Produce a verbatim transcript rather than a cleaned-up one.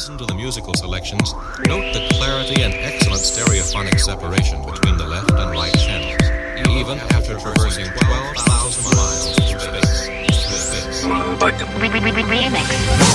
listen to the musical selections, note the clarity and excellent stereophonic separation between the left and right channels, even after traversing twelve thousand miles of space. Remix.